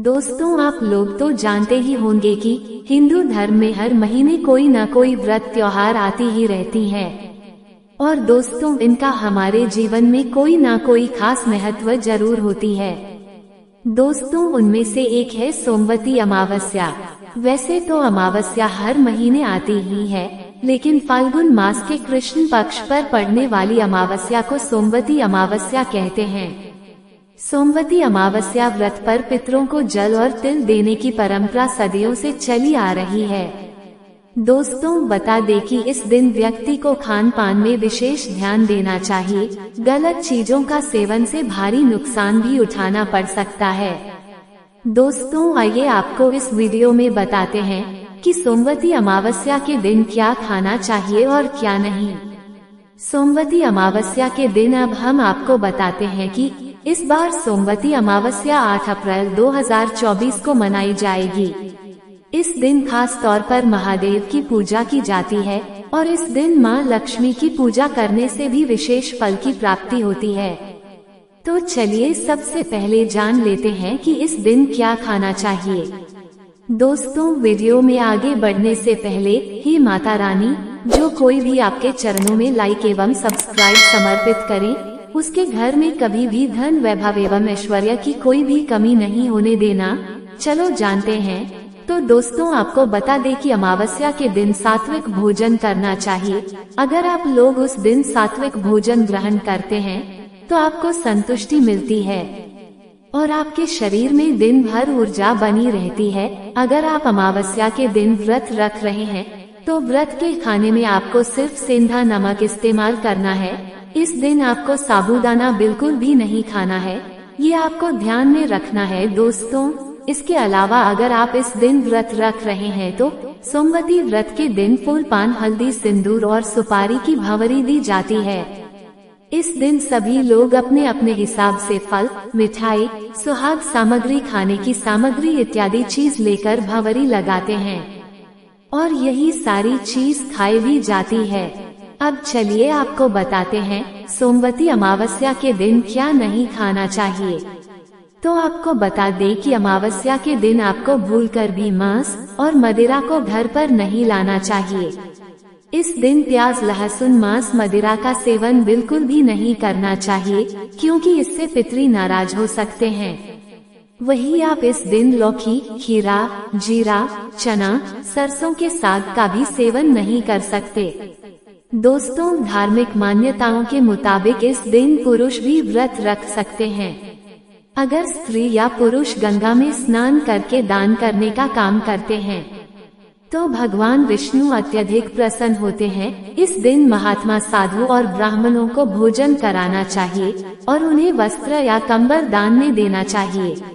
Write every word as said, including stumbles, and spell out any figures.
दोस्तों आप लोग तो जानते ही होंगे कि हिंदू धर्म में हर महीने कोई ना कोई व्रत त्योहार आती ही रहती है और दोस्तों इनका हमारे जीवन में कोई ना कोई खास महत्व जरूर होती है। दोस्तों उनमें से एक है सोमवती अमावस्या। वैसे तो अमावस्या हर महीने आती ही है, लेकिन फाल्गुन मास के कृष्ण पक्ष पर पड़ने वाली अमावस्या को सोमवती अमावस्या कहते हैं। सोमवती अमावस्या व्रत पर पितरों को जल और तिल देने की परंपरा सदियों से चली आ रही है। दोस्तों बता दें कि इस दिन व्यक्ति को खान पान में विशेष ध्यान देना चाहिए। गलत चीजों का सेवन से भारी नुकसान भी उठाना पड़ सकता है। दोस्तों आइए आपको इस वीडियो में बताते हैं कि सोमवती अमावस्या के दिन क्या खाना चाहिए और क्या नहीं। सोमवती अमावस्या के दिन अब हम आपको बताते हैं कि इस बार सोमवती अमावस्या आठ अप्रैल दो हज़ार चौबीस को मनाई जाएगी। इस दिन खास तौर पर महादेव की पूजा की जाती है और इस दिन मां लक्ष्मी की पूजा करने से भी विशेष फल की प्राप्ति होती है। तो चलिए सबसे पहले जान लेते हैं कि इस दिन क्या खाना चाहिए। दोस्तों वीडियो में आगे बढ़ने से पहले ही माता रानी जो कोई भी आपके चरणों में लाइक एवं सब्सक्राइब समर्पित करें, उसके घर में कभी भी धन वैभव एवं ऐश्वर्य की कोई भी कमी नहीं होने देना। चलो जानते हैं। तो दोस्तों आपको बता दें कि अमावस्या के दिन सात्विक भोजन करना चाहिए। अगर आप लोग उस दिन सात्विक भोजन ग्रहण करते हैं तो आपको संतुष्टि मिलती है और आपके शरीर में दिन भर ऊर्जा बनी रहती है। अगर आप अमावस्या के दिन व्रत रख रहे हैं तो व्रत के खाने में आपको सिर्फ सेंधा नमक इस्तेमाल करना है। इस दिन आपको साबूदाना बिल्कुल भी नहीं खाना है, ये आपको ध्यान में रखना है। दोस्तों इसके अलावा अगर आप इस दिन व्रत रख रहे हैं तो सोमवती व्रत के दिन फूल पान हल्दी सिंदूर और सुपारी की भंवरी दी जाती है। इस दिन सभी लोग अपने अपने हिसाब से फल मिठाई सुहाग सामग्री खाने की सामग्री इत्यादि चीज लेकर भंवरी लगाते हैं और यही सारी चीज खाई भी जाती है। अब चलिए आपको बताते हैं सोमवती अमावस्या के दिन क्या नहीं खाना चाहिए। तो आपको बता दें कि अमावस्या के दिन आपको भूलकर भी मांस और मदिरा को घर पर नहीं लाना चाहिए। इस दिन प्याज लहसुन मांस मदिरा का सेवन बिल्कुल भी नहीं करना चाहिए, क्योंकि इससे पितरी नाराज हो सकते हैं। वहीं आप इस दिन लौकी खीरा जीरा चना सरसों के साग का भी सेवन नहीं कर सकते। दोस्तों धार्मिक मान्यताओं के मुताबिक इस दिन पुरुष भी व्रत रख सकते हैं। अगर स्त्री या पुरुष गंगा में स्नान करके दान करने का काम करते हैं तो भगवान विष्णु अत्यधिक प्रसन्न होते हैं। इस दिन महात्मा साधु और ब्राह्मणों को भोजन कराना चाहिए और उन्हें वस्त्र या कंबल दान में देना चाहिए।